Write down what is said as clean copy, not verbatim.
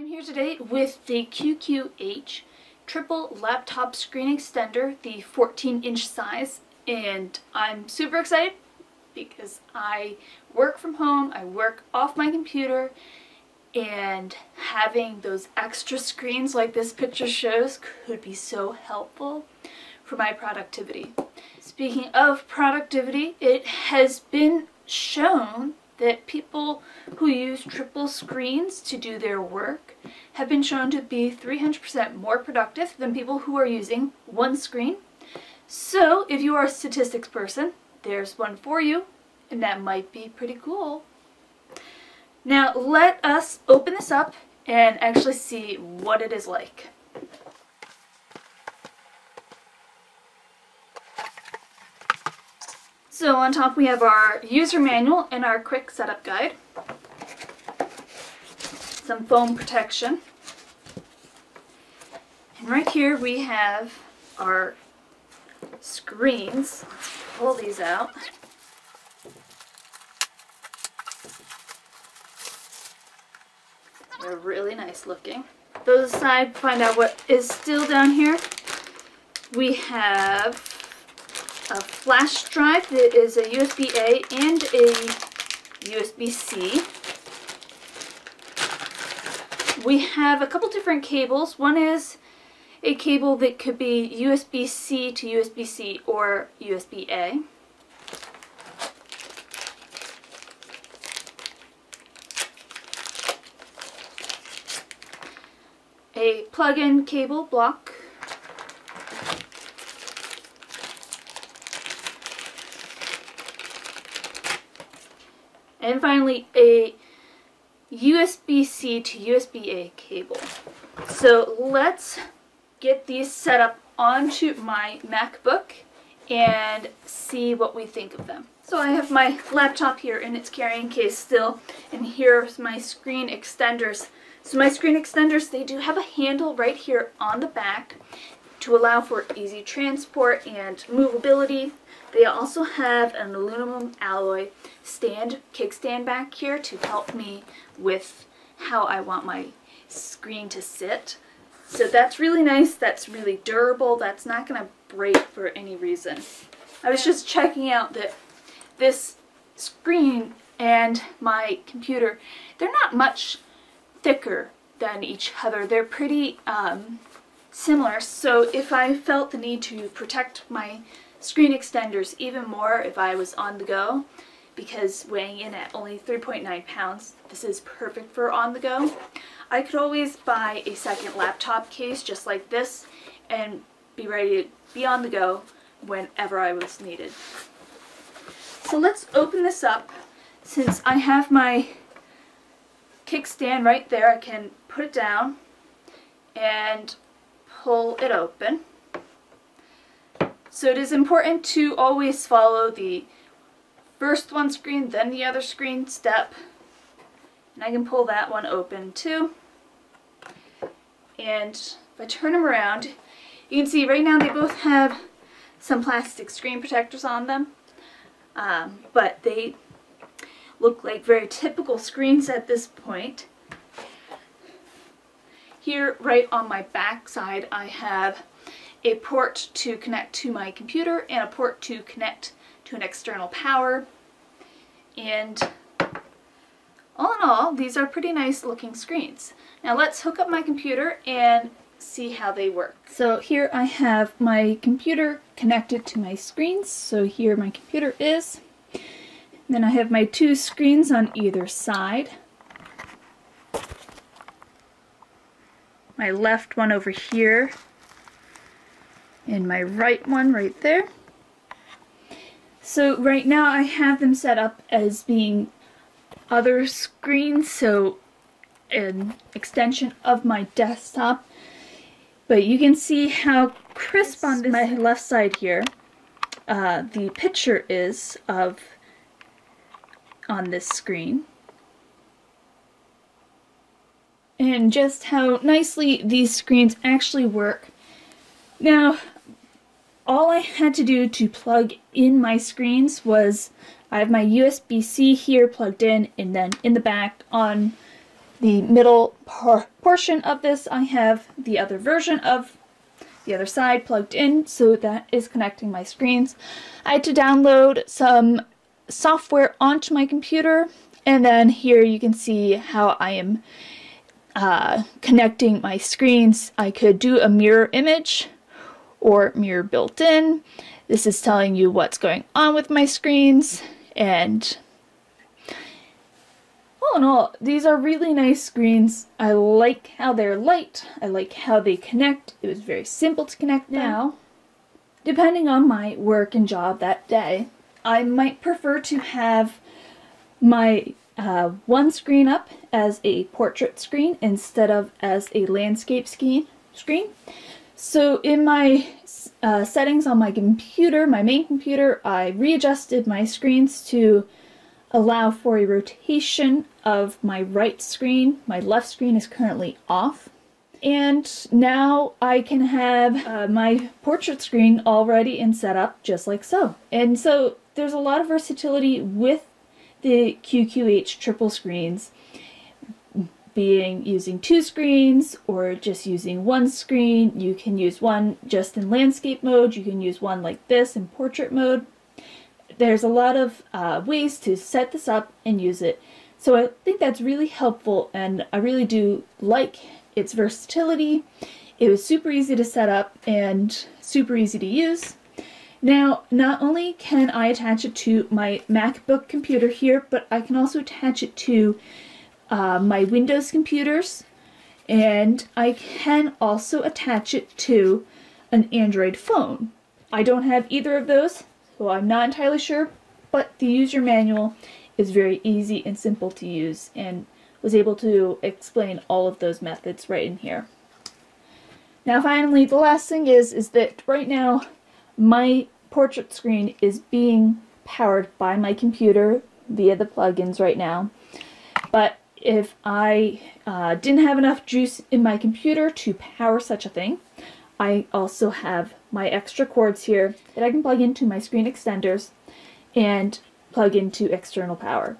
I'm here today with the QQH triple laptop screen extender, the 14-inch size, and I'm super excited because I work from home, I work off my computer, and having those extra screens like this picture shows could be so helpful for my productivity. Speaking of productivity, it has been shown that people who use triple screens to do their work have been shown to be 300% more productive than people who are using one screen. So if you are a statistics person, there's one for you, and that might be pretty cool. Now let us open this up and actually see what it is like. So on top we have our user manual and our quick setup guide, some foam protection, and right here we have our screens. Let's pull these out. They're really nice looking. Those aside, find out what is still down here. We have a flash drive that is a USB-A and a USB-C. We have a couple different cables. One is a cable that could be USB-C to USB-C or USB-A. A plug-in cable block. And finally, a USB-C to USB-A cable. So let's get these set up onto my MacBook and see what we think of them. So I have my laptop here in its carrying case still, and here's my screen extenders. So my screen extenders, they do have a handle right here on the back to allow for easy transport and movability. They also have an aluminum alloy kickstand back here to help me with how I want my screen to sit. So that's really nice, that's really durable, that's not gonna break for any reason. I was just checking out that this screen and my computer, they're not much thicker than each other. They're pretty similar, so if I felt the need to protect my screen extenders even more if I was on the go, because weighing in at only 3.9 pounds, this is perfect for on the go. I could always buy a second laptop case just like this and be ready to be on the go whenever I was needed. So let's open this up. Since I have my kickstand right there, I can put it down and pull it open. So it is important to always follow the first one screen, then the other screen step. And I can pull that one open too. And if I turn them around, you can see right now they both have some plastic screen protectors on them. But they look like very typical screens at this point. Here, right on my back side, I have a port to connect to my computer and a port to connect to an external power. And all in all, these are pretty nice looking screens. Now let's hook up my computer and see how they work. So here I have my computer connected to my screens. So here my computer is. And then I have my two screens on either side. My left one over here and my right one right there. So right now I have them set up as being other screens, so an extension of my desktop. But you can see how crisp on this my left side here the picture is of on this screen. And just how nicely these screens actually work. Now, all I had to do to plug in my screens was I have my USB-C here plugged in, and then in the back on the middle portion of this, I have the other version of the other side plugged in, so that is connecting my screens. I had to download some software onto my computer, and then here you can see how I am connecting my screens. I could do a mirror image or mirror built in. This is telling you what's going on with my screens, and all in all, these are really nice screens. I like how they're light. I like how they connect. It was very simple to connect them. Now, depending on my work and job that day, I might prefer to have my one screen up as a portrait screen instead of as a landscape screen. So in my settings on my computer, my main computer, I readjusted my screens to allow for a rotation of my right screen. My left screen is currently off. And now I can have my portrait screen already and set up just like so. And so there's a lot of versatility with the QQH triple screens, being using two screens or just using one screen. You can use one just in landscape mode. You can use one like this in portrait mode. There's a lot of ways to set this up and use it. So I think that's really helpful, and I really do like its versatility. It was super easy to set up and super easy to use. Now, not only can I attach it to my MacBook computer here, but I can also attach it to my Windows computers, and I can also attach it to an Android phone. I don't have either of those, so I'm not entirely sure, but the user manual is very easy and simple to use, and was able to explain all of those methods right in here. Now finally, the last thing is that right now my portrait screen is being powered by my computer via the plugins right now, but if I didn't have enough juice in my computer to power such a thing, I also have my extra cords here that I can plug into my screen extenders and plug into external power.